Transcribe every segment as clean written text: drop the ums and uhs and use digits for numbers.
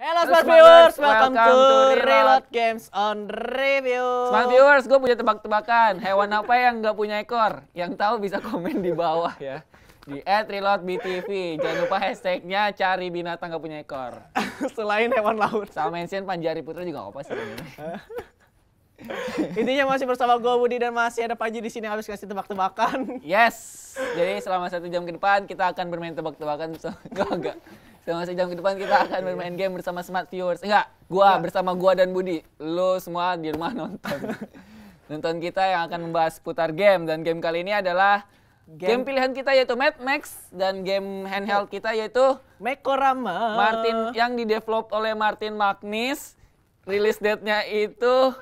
Halo smart viewers, welcome to Reload Games on Review. Smart viewers, gue punya tebak-tebakan. Hewan apa yang nggak punya ekor? Yang tahu bisa komen di bawah ya. Di @reloadbtv. Jangan lupa hashtagnya cari binatang nggak punya ekor. Selain hewan laut. Sama mention Panji Arisaputra juga nggak apa sih. Intinya masih bersama gue Budi dan masih ada Panji di sini habis kasih tebak-tebakan. Yes. Jadi selama 1 jam ke depan kita akan bermain tebak-tebakan. Selama 1 jam ke depan kita akan bermain game bersama smart viewers. Enggak, gua bersama gua dan Budi. Lu semua di rumah nonton. Nonton kita yang akan membahas putar game, dan game kali ini adalah game pilihan kita yaitu Mad Max, dan game handheld kita yaitu Mekorama. Yang di-develop oleh Martin Magnis. Release date-nya itu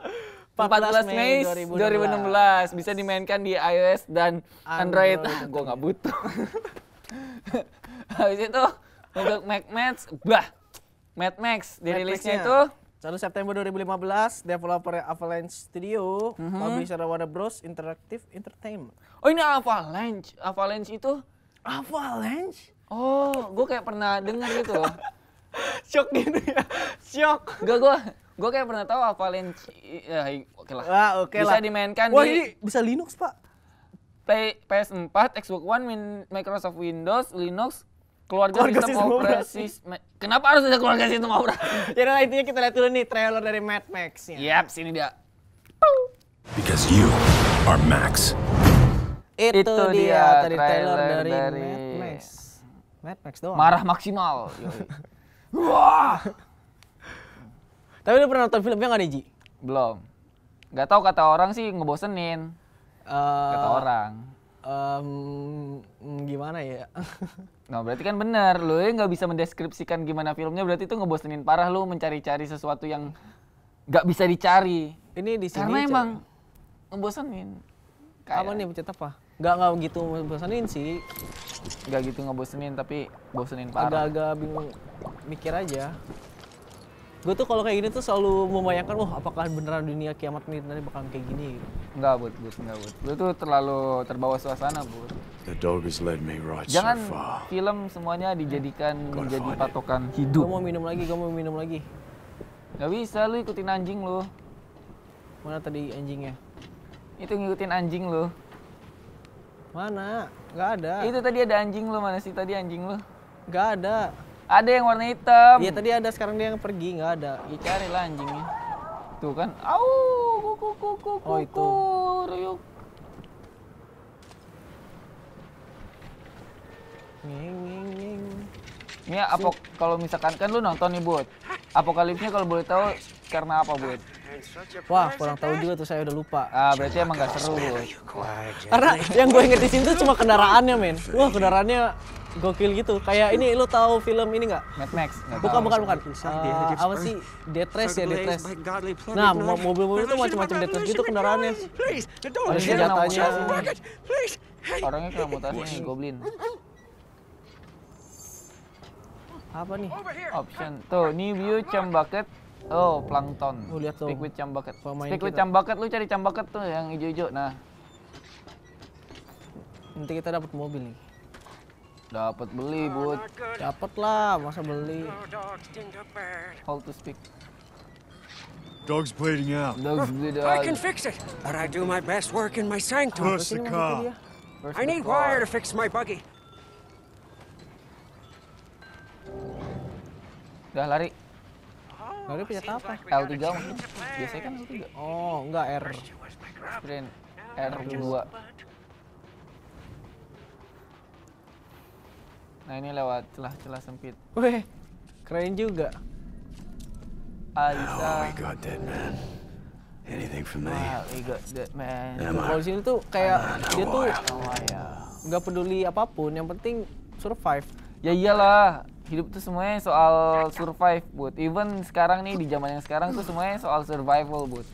14 Mei 2016. Bisa dimainkan di iOS dan Android. Gua nggak butuh. Habis itu untuk Mad Max dirilisnya itu 1 September 2015, developer Avalanche Studio, publisher Warner Bros. Interactive Entertainment. Oh, ini Avalanche. Avalanche itu Avalanche? Oh, gue kayak pernah dengar gitu loh. Shock gitu ya. Shock. Enggak, gue kayak pernah tahu Avalanche. Ya, oke lah. Ah, oke lah. Bisa dimainkan di ini bisa Linux, Pak. PS4, Xbox One, Microsoft Windows, Linux. Keluarga sistem operasi. Kenapa harus ada keluarga sistem operasi? Jadi intinya kita lihat dulu nih trailer dari Mad Max-nya. Yap, sini dia. Because you are Max. Itu dia tadi trailer dari Mad Max. Mad Max doang. Marah maksimal. Wah. Tapi lu pernah nonton filmnya nggak, Ji? Belum. Nggak tahu, kata orang sih ngebosenin. Kata orang. Gimana ya? Nah, berarti kan bener, lu nggak bisa mendeskripsikan gimana filmnya, berarti itu ngebosenin parah, lu mencari-cari sesuatu yang nggak bisa dicari. Ini di sini karena emang ngebosenin. Kayak apa nih, pencet apa? Nggak gitu ngebosenin sih. Nggak gitu ngebosenin, tapi bosenin parah. Agak-agak bingung, mikir aja. Gue tuh kalau kayak gini tuh selalu membayangkan, wah apakah beneran dunia kiamat nih nanti bakalan kayak gini? Enggak, Bud. Lu tuh terlalu terbawa suasana, Bud. Jangan film semuanya dijadikan menjadi patokan hidup. Gue mau minum lagi. Gak bisa, lu ikutin anjing lu. Mana tadi anjingnya? Itu ngikutin anjing lu. Mana? Gak ada. Itu tadi ada anjing lu, mana sih tadi anjing lu? Gak ada. Ada yang warna hitam. Iya tadi ada, sekarang dia yang pergi, nggak ada. Ya carilah anjingnya. Tuh kan. Au, kuku. Oh itu. Ruyuk. Nging. Ini apa? Kalau misalkan kan lu nonton nih, Bud. Apokalipsnya kalau boleh tahu karena apa, Bud? Wah, kurang tahu juga tuh, saya udah lupa. Ah, berarti emang nggak seru, Bud. Karena yang gue inget di sini tuh cuma kendaraannya, men. Wah, kendaraannya gokil gitu. Kayak ini, lu tahu film ini nggak? Mad Max. Bukan. Apa sih? Death Race ya, Death Race. Nah, mobil-mobil itu macam-macam Death Race gitu kendaraannya. Ada senjatanya. Orangnya kena mutasi, goblin. Apa nih? Option. Tuh, new view chum bucket. Oh, plankton. Oh, lihat tuh. Speak with chum bucket. Speak with chum bucket, lu cari chum bucket tuh yang hijau-hijau. Nah. Nanti kita dapat mobil nih. Dapat beli, Bud. Dapat lah, masa beli. How to speak. Dog's bleeding out. Dog's bleeding out. I can fix it, but I do my best work in my sanctum. Where's the car? I need wire to fix my buggy. Udah lari. Lari pencet apa? L3 mungkin. Biasanya kan L3. Oh, enggak R. Sprint. R2. Nah ini lewat celah-celah sempit. Weh, keren juga. Alisa. Oh, we got dead man. Kalau sini tuh kayak dia tuh nggak peduli apapun, yang penting survive. Ya iyalah, hidup tuh semuanya soal survive, Bud. Even sekarang nih di zaman yang sekarang tuh semuanya soal survival, Bud.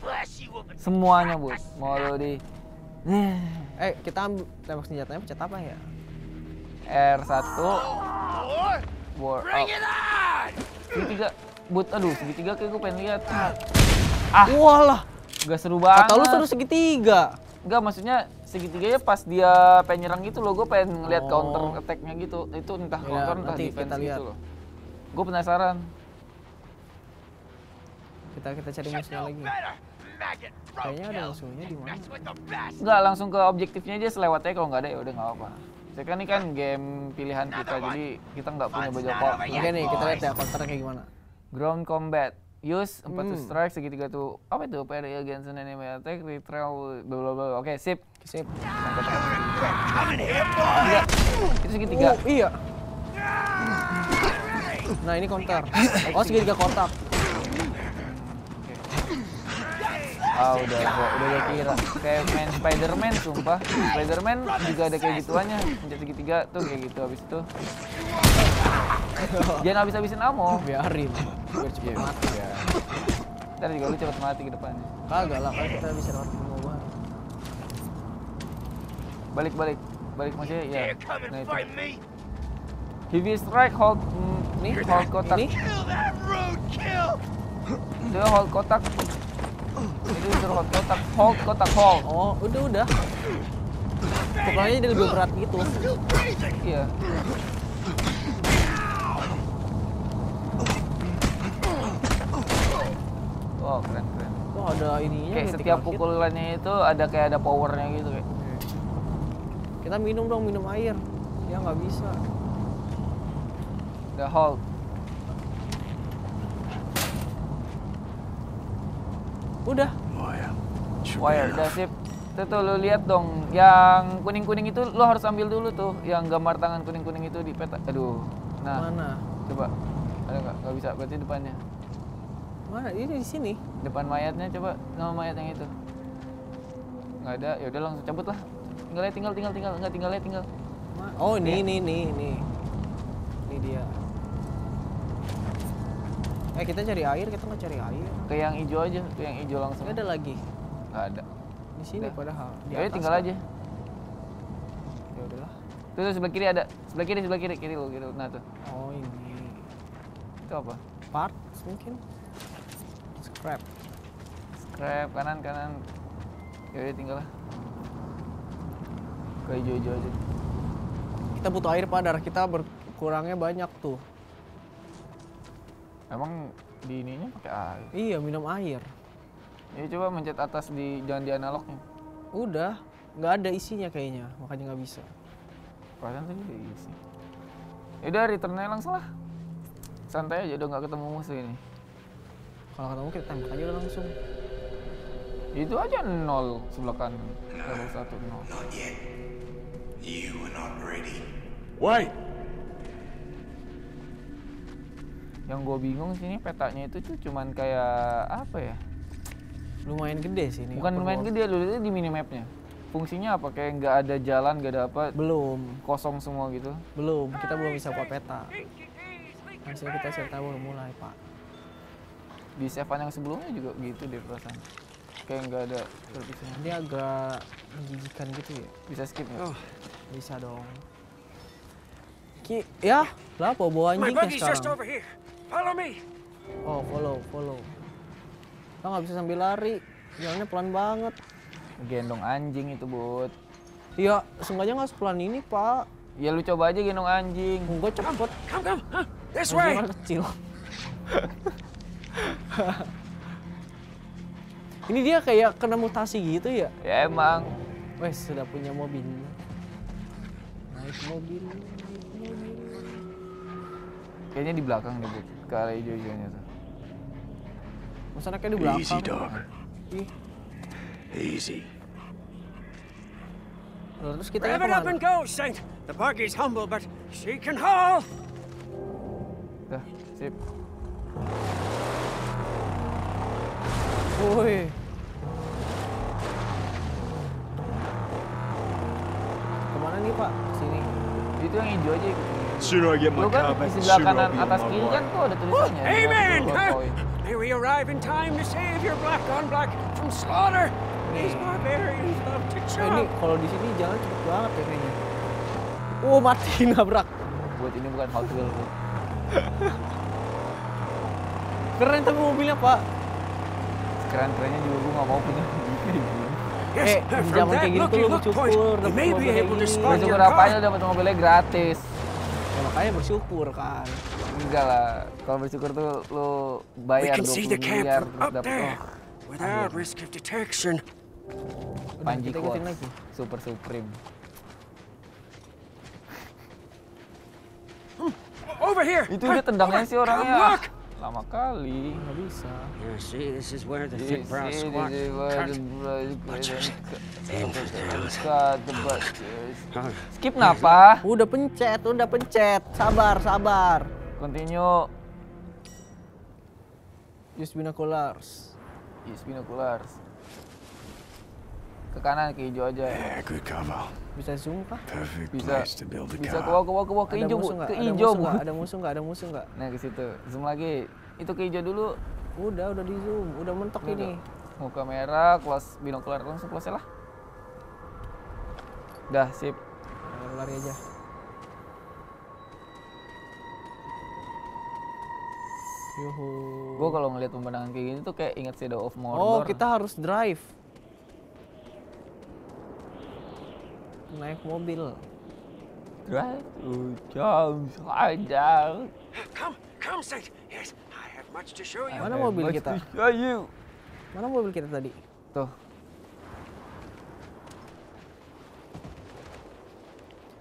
Semuanya, Bud. Mau lo di. Kita tembak senjatanya pencet apa ya? R1 war up. Segitiga, Bud. Aduh, segitiga kayak gue pengen lihat. Ah, walah, gak seru banget. Kata lu seru segitiga. Enggak, maksudnya segitiganya pas dia pengen nyerang gitu loh, gue pengen ngeliat counter attack-nya gitu. Itu entah counter, entah defense gitu loh. Gue penasaran. kita cari musuhnya lagi. Kayaknya ada musuhnya di mana? Enggak, langsung ke objektifnya aja, selewatnya kalau nggak ada ya udah nggak apa-apa. Saya kan ini kan game pilihan kita, jadi kita nggak punya baju apa. Oke nih, kita lihat ya counternya kayak gimana. Ground combat. Use 4 strike segitiga tuh. Apa itu? PDA Gensen Anime Attack Retrail blablabla. Oke, sip. Sip. Itu segitiga. Iya. Nah, ini counter. Oh, segitiga kotak. Ah, udah gak kira. Kayak main Spider-Man, sumpah. Spider-Man juga ada kayak gituannya. Pencet segitiga tuh kayak gitu, habis itu. Jangan habis-habisin ammo. Biarin. Biar cepet mati ya. Ntar juga lu cepet mati ke depannya. Kagak lah, kalau kita bisa dapat pengumuman. Balik-balik. Balik maksudnya ya. Nah itu. Heavy strike, hold. Ini hold kotak. Itu hold kotak. Itu disuruh hold kotak. Hold kotak, hold. Oh, udah. Pokoknya dia lebih berat gitu. Iya. Oh keren. Tuh ada ininya. Kayak setiap pukulannya itu ada kayak ada powernya gitu kayak. Kita minum dong, minum air. Ya nggak bisa. The hold. Udah. Wire, udah sip. Tuh lu lihat dong, yang kuning-kuning itu lu harus ambil dulu tuh, yang gambar tangan kuning-kuning itu di peta. Aduh. Nah. Mana? Coba. Ada nggak? Nggak bisa. Berarti depannya. Mana? Ini di sini. Depan mayatnya coba, nama mayat yang itu. Nggak ada, ya udah langsung cabut lah. Tinggal. Nggak tinggal. Oh, ini. Ini dia. Kita cari air, kita nggak cari air. Ke yang hijau aja, ke yang hijau langsung. Nggak ada lagi. Nggak ada. Di sini udah. Padahal. Ya tinggal kan aja. Ya udahlah. Tuh sebelah kiri ada. Sebelah kiri, kiri lu. Nah tuh. Oh, ini. Itu apa? Parts mungkin. Scrap kanan. Yaudah tinggal lah. Ke hijau aja. Kita butuh air, Pak. Darah kita berkurangnya banyak tuh. Emang di ininya pakai air? Iya, minum air. Ya coba mencet atas di, jangan di analognya. Udah, nggak ada isinya kayaknya, makanya nggak bisa. Perasaan tadi ada isi. Yaudah, return-nya langsung lah. Santai aja, udah nggak ketemu musuh ini. Kalau ketemu kita tembak aja udah langsung. Itu aja 0 sebelah kanan. 010. You are not ready. Wait. Yang gue bingung sini petanya itu tuh cuman kayak apa ya? Lumayan gede sih ini. Bukan lumayan gede, lu lihat di minimapnya. Fungsinya apa? Kayak nggak ada jalan, nggak ada apa? Belum. Kosong semua gitu. Belum. Kita belum bisa buat peta. Hasil kita serta baru mulai, Pak. Di save-an yang sebelumnya juga gitu deh perasaan. Kayak nggak ada perpisahan. Dia agak menjijikan gitu ya. Bisa skip nggak? Oh. Bisa dong. Ya, lah apa bawa anjingnya sekarang? Oh, follow. Kita nggak bisa sambil lari. Jalannya pelan banget. Gendong anjing itu, Bud. Iya, seenggaknya nggak sepelan ini, Pak. Ya lu coba aja gendong anjing. Gua cepet. Anjing kecil. Ini dia kayak kena mutasi gitu ya? Ya emang. Wes sudah punya mobil. Naik mobil. Kayaknya di belakang deh, Bu. Ke arah hijau-hijaunya tuh. Maksudnya kayak di belakang. Easy, dog. Ih. Easy. Terus kita ke mana? The buggy is humble but she can haul. Dah, sip. Woi. Kemana nih, Pak? Sini. Itu yang hijau aja. Lu kan di sebelah kanan atas kiri kan tuh ada tulisannya. Amen. May we arrive in time to save your black on black from slaughter. These barbarians love to chop. Ini kalau di sini jalan cepet banget ya kayaknya. Oh, mati nabrak. Buat ini bukan Hot Wheels. Keren tapi mobilnya, Pak. Keren-kerennya juga gue nggak mau punya gitu. Zaman kayak gitu lu bersyukur. Bersyukur apanya dapat mobilnya gratis. Ya, makanya bersyukur kan. Enggak lah, kalau bersyukur tuh lo bayar 20 miliar terus dapet. Panji kuat, super supreme. Itu dia tendangnya sih orangnya. Lama kali, nggak bisa. Skip napa? Udah pencet, sabar, sabar. Continue. Use binoculars. Use binoculars. Ke kanan, ke hijau aja. Bisa zoom kah? Bisa ke hijau, Bu. Ke hijau, Bu. Ada musuh nggak? Ada musuh nggak? Nah, ke situ. Zoom lagi. Itu ke hijau dulu. Udah di zoom. Udah mentok ini. Mau kamera, close binokular langsung close lah. Dah, sip. Lari aja. Yuhu. Gua kalau ngelihat pemandangan kayak gini tuh kayak ingat Shadow of Mordor. Oh, kita harus drive. Naik mobil. Drive to jam saja. Come sit. Yes, I have much to show you. Mana mobil kita? Mana mobil kita tadi? Tuh.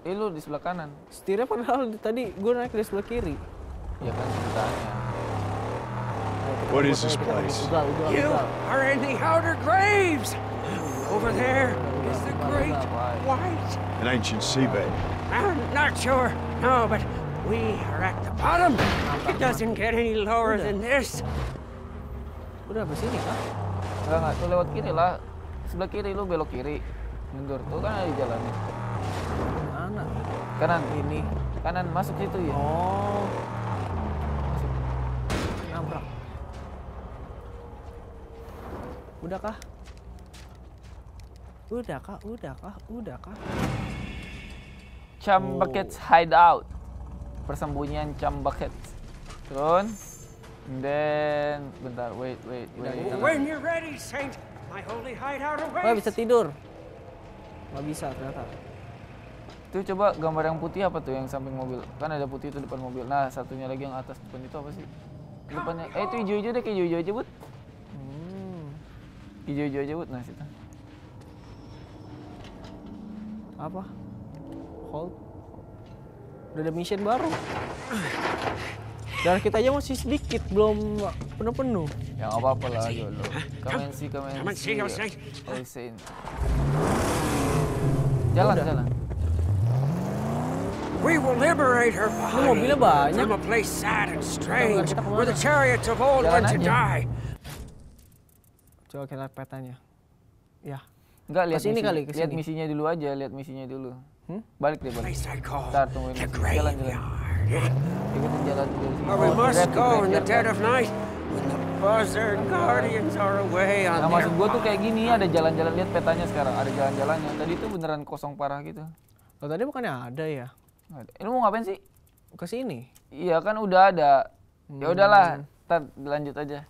Lu di sebelah kanan. Setirnya padahal tadi gue naik di sebelah kiri. Ya kan ceritanya. What is this place? You are in the outer graves. Over there. The great white, an ancient seabed. I'm not sure, no, but we are at the bottom. It doesn't get any lower than this. Udah ke sini kah? Enggak, tuh lewat kiri lah. Sebelah kiri, lu belok kiri. Mundur tuh kan ada di jalan itu. Mana? Kanan ini. Kanan masuk situ ya. Oh. Masuk. Nabrak. Udah kah? Udah kak. Chambakets hideout, persembunyian Chambakets. Turun, then bentar, wait. When you're ready, Saint, my holy hideout awaits. Wah, bisa tidur? Gak bisa ternyata. Itu coba gambar yang putih apa tuh yang samping mobil? Kan ada putih itu depan mobil. Nah, satunya lagi yang atas depan itu apa sih? Depannya, itu hijau-hijau deh, kayak hijau-hijau aja, Bud. Hijau-hijau aja, Bud. Nah, situ. Apa? Hold. Udah ada mission baru. Dan kita aja masih sedikit, belum penuh-penuh. Ya nggak apa-apa lah, Jolo. Come and see. Jalan. We will liberate her body from a place sad and strange where the chariots of old went to die. Coba kita petanya. Ya. Enggak, lihat misinya dulu aja, Balik deh, balik. Ntar tungguin jalan. Ikutin jalan dulu. Nah, maksud gue tuh kayak gini, ada jalan-jalan, lihat petanya sekarang, ada jalan-jalannya. Tadi tuh beneran kosong parah gitu. Loh, tadi bukannya ada ya? Ini mau ngapain sih? Ke sini? Iya kan udah ada. Ya udahlah, ntar lanjut aja.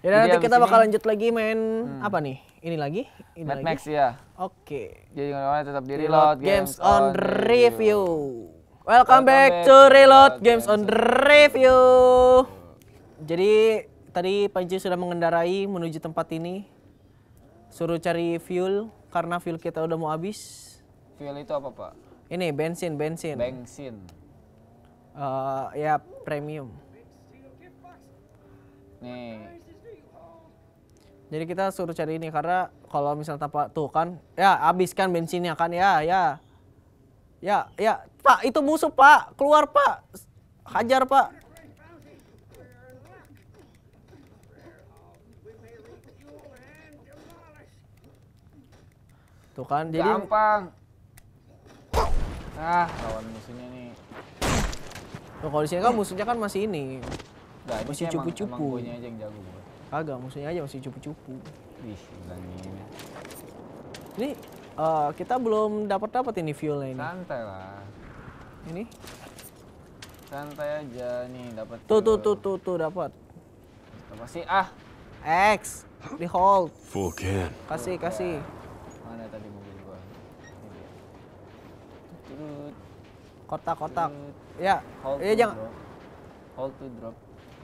Ya nanti kita bakal lanjut lagi main apa nih? Ini lagi? Mad Max ya. Oke. Jadi gimana tetap di Reload Games on Review. Welcome back to Reload Games on Review. Jadi tadi Panji sudah mengendarai menuju tempat ini. Suruh cari fuel karena fuel kita udah mau habis. Fuel itu apa, Pak? Ini bensin. Bensin. Ya premium. Nih. Jadi kita suruh cari ini karena kalau misalnya tanpa tuh kan ya habis kan bensinnya kan ya Pak, itu musuh Pak, keluar Pak, hajar Pak. Tuh kan jadi gampang. Ah, lawan musuhnya nih. Tuh kalau di sini kan musuhnya kan masih ini. Nah, masih cupu-cupu. Agak, musuhnya aja masih cupu-cupu. Ini kita belum dapat ini fuelnya ini. Santai lah. Ini? Santai aja nih dapat. Tuh dapat. Apa sih? Ah, X di hold. Full can. Kasih. Mana tadi mobil gua? Kotak-kotak. Ya. Iya jangan. Hold to drop.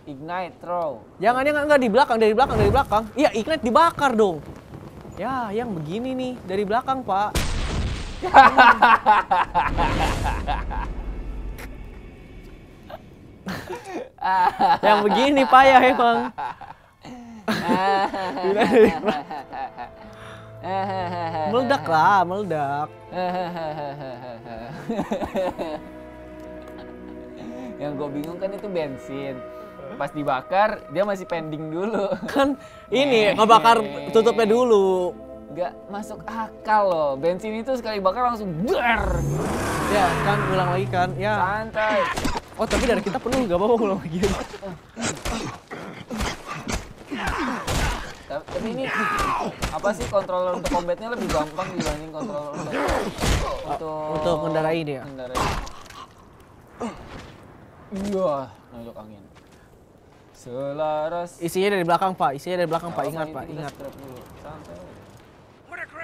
Ignite throw. Jangan yang enggak di belakang, dari belakang, dari belakang. Iya, ignite dibakar dong. Ya, yang begini nih dari belakang, Pak. Yang begini payah emang. Meledak lah, meledak. Yang gue bingung kan itu bensin. Pas dibakar, dia masih pending dulu. Kan ini ngebakar tutupnya dulu. Gak masuk akal loh. Bensin itu sekali bakar langsung dar. Ya kan, ulang lagi kan. Ya. Santai. Oh tapi dari kita penuh, gak apa-apa ulang lagi. Tapi ini apa sih, controller untuk combatnya lebih gampang dibanding controller untuk mengendarai dia. Iya, nunjuk angin. Selaras. Isinya dari belakang Pak, isinya dari belakang Pak, ingat Pak, ingat.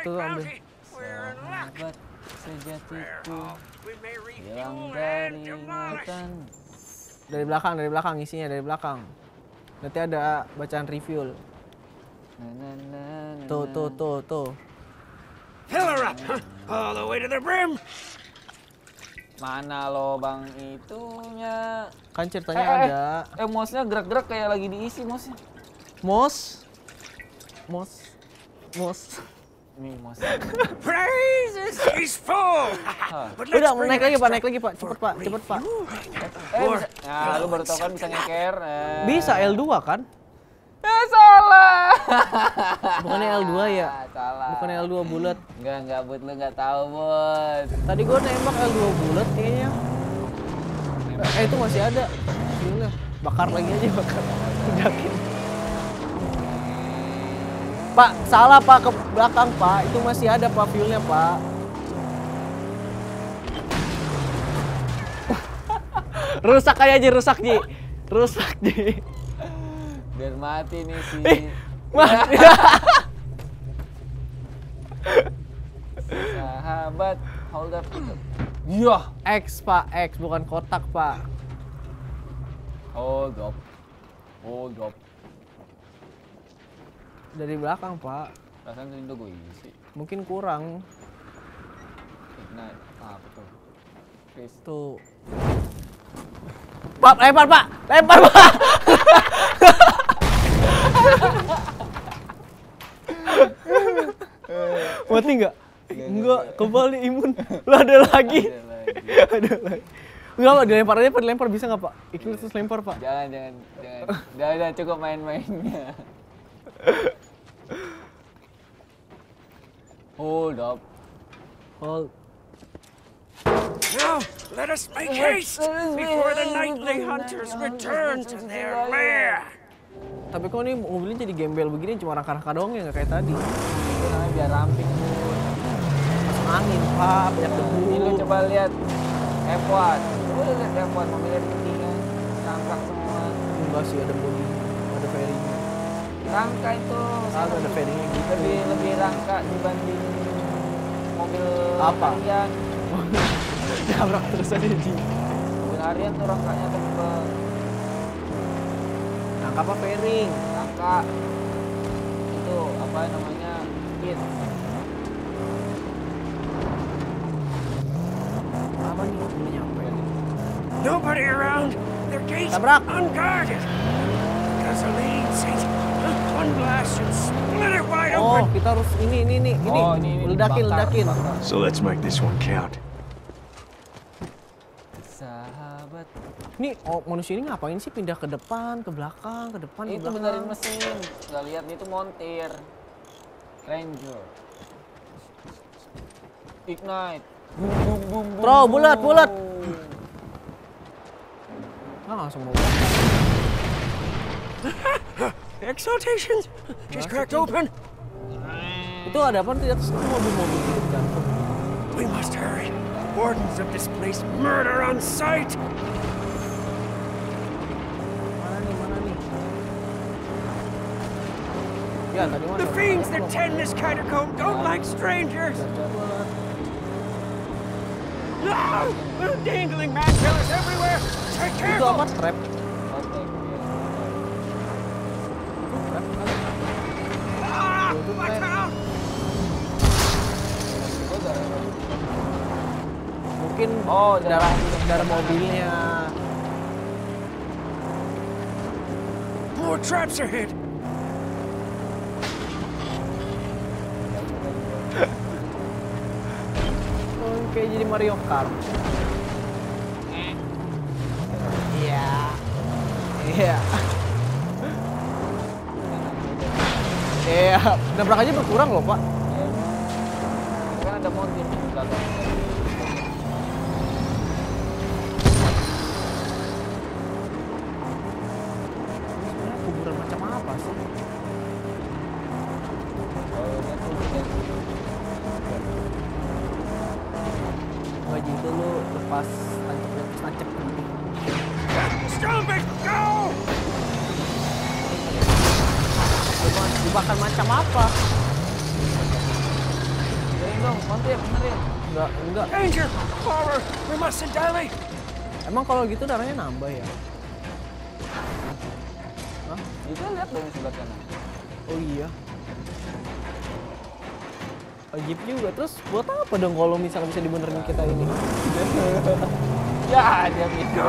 Tuh ambil. Sahabat sejatiku hilang dari ingatan. Dari belakang isinya dari belakang. Nanti ada bacaan refuel. Tuh, tuh, tuh, tuh. Hiller up, all the way to the brim. Mana lobang itunya? Kan ceritanya ada. Mouse-nya gerak-gerak kayak lagi diisi mouse-nya. Mouse? Mouse? Mouse? Nih mouse-nya. Praises is full. Udah, naik lagi Pak, naik lagi Pak. Cepet Pak, cepet Pak. Nah, lu baru tau kan bisa ngeker. Bisa L2 kan? Ya salah. Bukannya L2 ya? Salah. Bukannya L2 bulat. Enggak buat lu enggak tahu, Bud. Tadi gua nembak L2 bulat kayaknya. Itu masih ada. Gila. Bakar lagi aja, bakar. Yakin. Pak, salah Pak, ke belakang Pak. Itu masih ada Pak fuelnya Pak. Rusak aja Ji, rusak Ji. Rusak Ji. Biar mati nih si... mati! Sahabat, hold up. Yah! X Pak, X bukan kotak Pak. Hold up. Hold up. Dari belakang Pak. Perasaan itu gue isi. Mungkin kurang. Ignite. Ah, betul. Please. Tuh. Pak, lempar Pak! Lempar Pak! Mati nggak? Enggak, kembali imun. Lo ada lagi. Ada lagi. Enggak Pak, dilempar aja Pak, dilempar bisa nggak Pak? Ikhlas terus lempar Pak. Jangan, jangan, jangan. Udah, cukup main-mainnya. Hold up. Hold. Now, let us make haste before the nightly hunters return to their lair. Tapi kok ini mobilnya jadi gembel begini, cuma rangka-rangka doang ya, nggak kayak tadi. Itu namanya biar ramping, Bu. Masuk angin, Pak. Banyak debu. Ini lu coba lihat F1. Udah lihat F1, mobilnya ketinggian. Rangka semua. Enggak sih, ada bodi. Ada fairingnya. Rangka itu. Kalau ada fairingnya gitu. Lebih rangka dibanding mobil apa? Harian. Jabrak terus aja, Ji. Mobil harian tuh rangkanya tebal. Rangka apa fairing? Rangka itu apa namanya? Kit. Apa nih? Belum nyampe. Nobody around. Their gates unguarded. Gasoline says one blast and split it wide open. Oh, kita harus ini. Oh, ini ledakin, ledakin. So let's make this one count. Sahabat. Nih, manusia ini ngapain sih pindah ke depan, ke belakang, ke depan, ke belakang? Itu benerin mesin. Nggak lihat, itu montir. Ranger. Ignite. Boom, boom, boom, boom. Throw, bulat, bulat. Nah, langsung mau. Exaltations just cracked open. Itu ada apa di atas itu mobil-mobil gitu kan? We must hurry. Wardens of this place murder on sight. Mana nih? Ya, tadi mana? The fiends that tend this catacomb don't like strangers. Dangling man killers everywhere. Take care. Itu apa? Trap. Mungkin darah mobilnya. More traps ahead. Kayak jadi Mario Kart. Iya. Iya. Nabrakannya berkurang loh, Pak. Kan ada mobil di belakang. Sebenarnya kuburan macam apa sih? Itu lu lepas tancap gitu. Dibakar macam apa? Jadi dong, mantu ya bener ya? Enggak. Danger! Forward! We must dilate! Emang kalau gitu darahnya nambah ya? Hah? Itu lihat dari sebelah kanan. Oh iya. Jeep juga, terus buat apa dong kalau misalnya bisa dibenerin kita ini? Ya, dia gitu.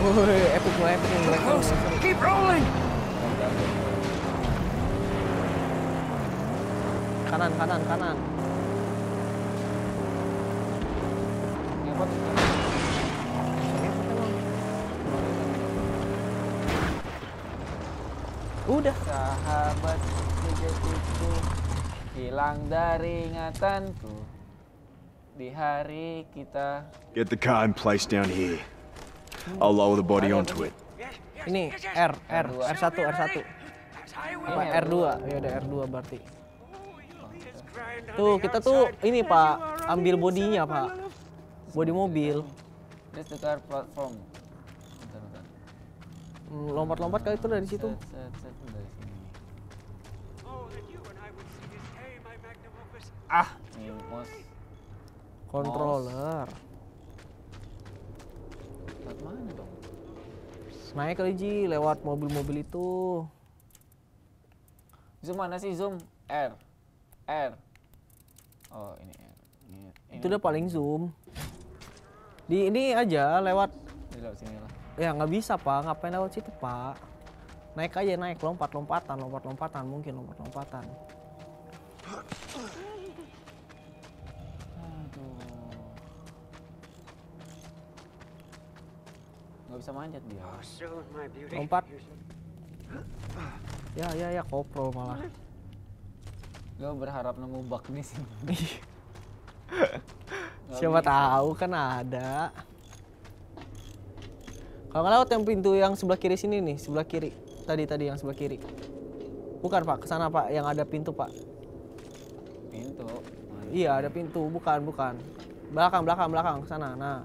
Woi, epic banget yang mereka. Keep rolling. Kanan, kanan, kanan. Udah. Sahabat sejatiku hilang dari ingatanku di hari kita. Get the car in place down here. I'll lower the body onto it. Ini R1. Apa R2? Ya udah R2 berarti. Tuh kita tuh ini Pak, ambil bodinya Pak. Bodi mobil. This the car platform. Lompat-lompat kali itu dari situ. Controller. Lewat mana dong? Naik kali Ji, lewat mobil-mobil itu. Zoom mana sih zoom? R. Oh ini R. Ini. Itu udah paling zoom. Di ini aja lewat. Di lewat sini lah. Ya nggak bisa Pak, ngapain lewat situ Pak? Naik aja naik, lompat-lompatan mungkin lompat-lompatan. Nggak bisa manjat dia. Lompat. Ya koprol malah. Lo berharap nemu bug di sini. Siapa tahu kan ada. Kalau nggak lewat yang pintu yang sebelah kiri sini nih, sebelah kiri. Tadi yang sebelah kiri. Bukan Pak, kesana Pak, yang ada pintu Pak. Pintu? Mana? Iya ada pintu, bukan. Belakang, kesana. Nah,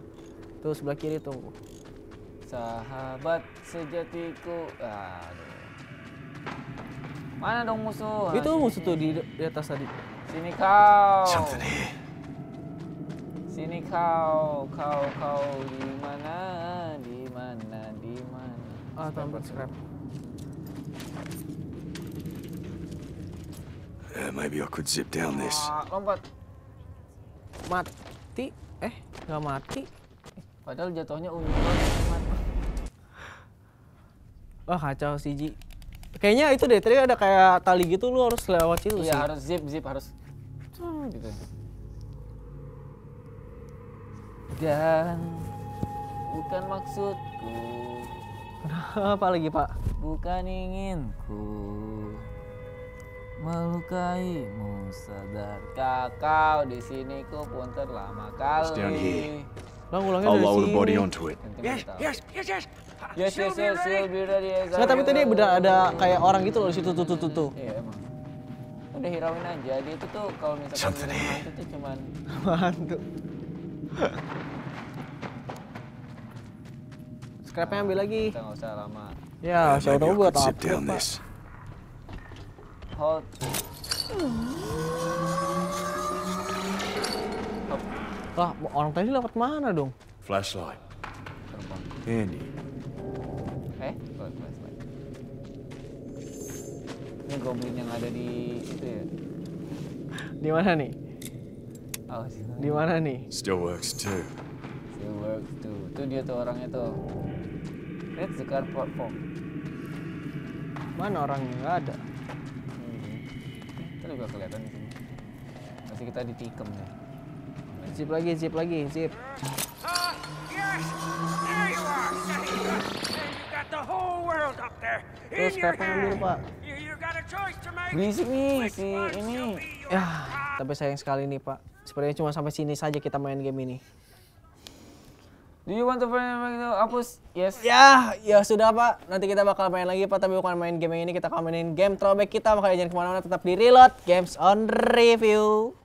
tuh sebelah kiri tuh. Sahabat sejatiku. Aduh. Mana dong musuh? Itu musuh tuh di atas tadi. Sini kau. Sini kau di mana? Di mana? Ah, tempat scrap. Maybe I could zip down this. Lompat. Mati? Nggak mati. Padahal jatuhnya unyu. Wah, kacau sih Ji. Kayaknya itu deh, tadi ada kayak tali gitu, lu harus lewat situ sih. Iya, harus zip harus. Gitu. Dan bukan maksudku. Kenapa lagi Pak? Bukan inginku melukaimu, sadarkah kau di sini ku pun terlama kali. I'll lower the body onto it. Yes. Nggak, tapi tadi udah ada kayak orang gitu loh di situ tuh. Iya emang. Udah hirauin aja dia itu tuh kalau misalkan itu tuh cuman mantu. Scrapnya ambil lagi. Kita nggak usah lama. Ya, saya udah buat apa? Hold. Lah, orang tadi lewat mana dong? Flashlight. Ini. Flashlight. Ini goblin yang ada di itu ya. Di mana nih? Oh, di mana nih? Still works too. Still works too. Itu dia tuh orangnya tuh. Let's the car platform. Mana orangnya? Nggak ada. Itu juga kelihatan di sini. Masih kita ditikam ya. Zip lagi, zip lagi, zip. Terus kapan dulu, Pak? Berisik nih si ini. Ya, tapi sayang sekali nih, Pak. Sepertinya cuma sampai sini saja kita main game ini. Do you want to play itu? Hapus. Yes. Ya sudah, Pak. Nanti kita bakal main lagi, Pak. Tapi bukan main game yang ini. Kita akan mainin game throwback kita. Makanya jangan kemana-mana. Tetap di Reload Games on Review.